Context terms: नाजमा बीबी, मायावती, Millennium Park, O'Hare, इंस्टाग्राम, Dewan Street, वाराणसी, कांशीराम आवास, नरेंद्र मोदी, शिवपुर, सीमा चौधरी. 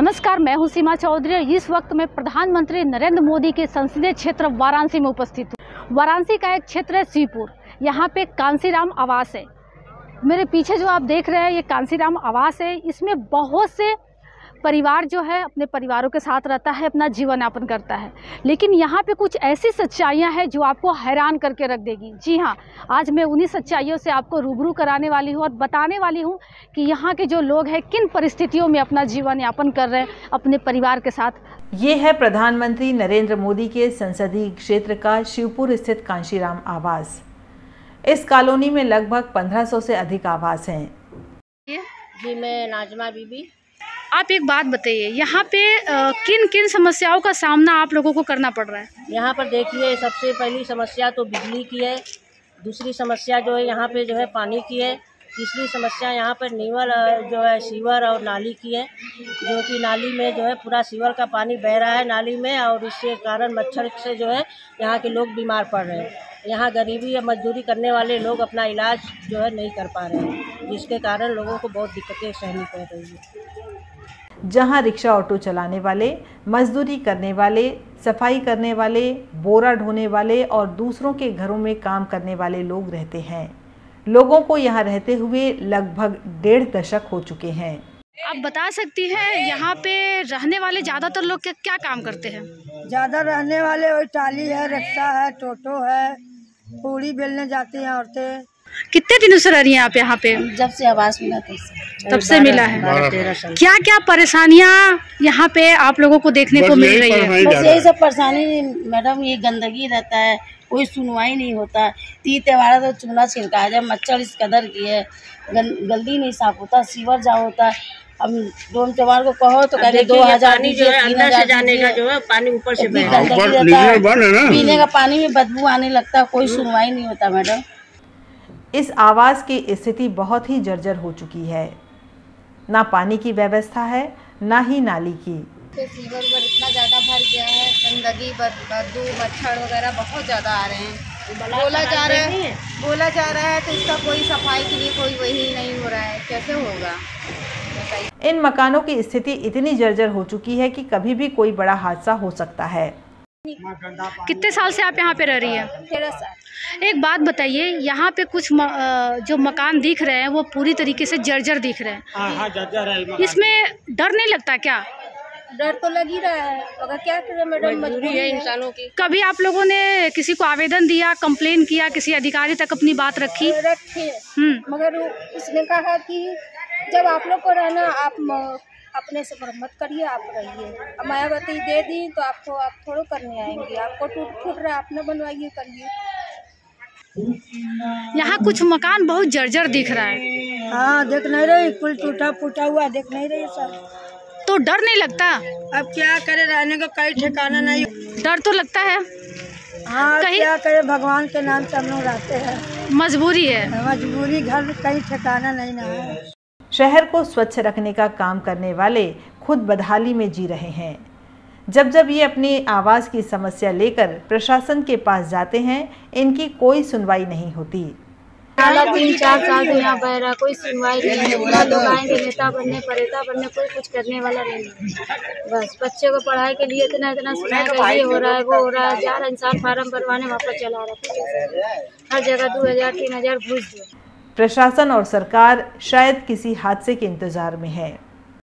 नमस्कार, मैं हूं सीमा चौधरी। इस वक्त मैं प्रधानमंत्री नरेंद्र मोदी के संसदीय क्षेत्र वाराणसी में उपस्थित हूं। वाराणसी का एक क्षेत्र है शिवपुर, यहां पे कांशीराम आवास है। मेरे पीछे जो आप देख रहे हैं ये कांशीराम आवास है। इसमें बहुत से परिवार जो है अपने परिवारों के साथ रहता है, अपना जीवन यापन करता है। लेकिन यहाँ पे कुछ ऐसी सच्चाइयाँ हैं जो आपको हैरान करके रख देगी। जी हाँ, आज मैं उन्हीं सच्चाइयों से आपको रूबरू कराने वाली हूँ और बताने वाली हूँ कि यहाँ के जो लोग हैं किन परिस्थितियों में अपना जीवन यापन कर रहे हैं अपने परिवार के साथ। ये है प्रधानमंत्री नरेंद्र मोदी के संसदीय क्षेत्र का शिवपुर स्थित कांशीराम आवास। इस कॉलोनी में लगभग 1500 से अधिक आवास हैं। जी, मैं नाजमा बीबी। आप एक बात बताइए, यहाँ पे किन किन समस्याओं का सामना आप लोगों को करना पड़ रहा है? यहाँ पर देखिए, सबसे पहली समस्या तो बिजली की है, दूसरी समस्या जो है यहाँ पे जो है पानी की है, तीसरी समस्या यहाँ पर नीवर जो है सीवर और नाली की है, जो कि नाली में जो है पूरा सीवर का पानी बह रहा है नाली में, और इसके कारण मच्छर से जो है यहाँ के लोग बीमार पड़ रहे हैं। यहाँ गरीबी या मजदूरी करने वाले लोग अपना इलाज जो है नहीं कर पा रहे हैं, जिसके कारण लोगों को बहुत दिक्कतें सहनी पड़ रही है। जहाँ रिक्शा ऑटो चलाने वाले, मजदूरी करने वाले, सफाई करने वाले, बोरा ढोने वाले और दूसरों के घरों में काम करने वाले लोग रहते हैं। लोगों को यहाँ रहते हुए लगभग 1.5 दशक हो चुके हैं। आप बता सकती हैं यहाँ पे रहने वाले ज़्यादातर लोग क्या काम करते हैं? ज़्यादा रहने वाले वही टाली है, रिक्शा है, टोटो है, पूरी बेलने जाती हैं औरतें। कितने दिनों से रह रही हैं आप यहाँ पे? जब से आवास मिला तब से मिला है। क्या क्या परेशानियाँ यहाँ पे आप लोगों को देखने को मिल रही है? बस यही सब परेशानी मैडम, ये गंदगी रहता है, कोई सुनवाई नहीं होता। ती त्योहारा तो चूना छिड़का है, मच्छर इस कदर की है, गलती नहीं साफ होता, सीवर जा होता। अब डोम त्योहार को कहो तो कहते 2000 जो है अंदर से जाने का जो है पानी ऊपर से पीने का पानी में बदबू आने लगता है, कोई सुनवाई नहीं होता। मैडम, इस आवास की स्थिति बहुत ही जर्जर हो चुकी है। ना पानी की व्यवस्था है, ना ही नाली की। सीवर उवर इतना ज़्यादा भर गया है, गंदगी बदबू मच्छर वगैरह बहुत ज़्यादा आ रहे हैं। बोला जा रहा है तो इसका कोई सफाई के लिए कोई वही नहीं हो रहा है, कैसे होगा? इन मकानों की स्थिति इतनी जर्जर हो चुकी है कि कभी भी कोई बड़ा हादसा हो सकता है। कितने साल से आप यहाँ पे रह रही हैं? 13 साल। एक बात बताइए, यहाँ पे कुछ जो मकान दिख रहे हैं वो पूरी तरीके से जर्जर दिख रहे हैं, इसमें डर नहीं लगता क्या? डर तो लग ही रहा है, अगर क्या करें मैडम, मजबूरी है इंसानों की। कभी आप लोगों ने किसी को आवेदन दिया, कंप्लेन किया, किसी अधिकारी तक अपनी बात रखी? मगर उसने कहा कि जब आप लोग को रहना, आप अपने से मरम्मत करिए, आप रहिए। मायावती दे दी तो आपको, आप थोड़ा करने आएंगे, आपको टूट फूट रहा है, आप न बनवाइए, करिए। यहाँ कुछ मकान बहुत जर्जर दिख रहा है। हाँ, देख नहीं रही, कुल टूटा फूटा हुआ देख नहीं रही सर। तो डर नहीं लगता? अब क्या करे, रहने का कई ठिकाना नहीं। डर तो लगता है। हाँ, क्या करे, भगवान के नाम से हम लोग रहते हैं, मजबूरी है। मजबूरी, घर कहीं ठिकाना नहीं ना है। शहर को स्वच्छ रखने का काम करने वाले खुद बदहाली में जी रहे हैं। जब जब ये अपने आवास की समस्या लेकर प्रशासन के पास जाते हैं, इनकी कोई सुनवाई नहीं होती। 3-4 साल से यहाँ बह रहा, कोई सुनवाई नहीं है। लोग आएंगे नेता बनने, परेता बनने, कोई कुछ करने वाला नहीं। बस बच्चे को पढ़ाई के लिए इतना सुनाई हो रहा है, वो हो रहा है, जा रहा इंसान फार्म भरवाने वापस चला रहा है। हर जगह 2000-3000 घुस। प्रशासन और सरकार शायद किसी हादसे के इंतजार में है।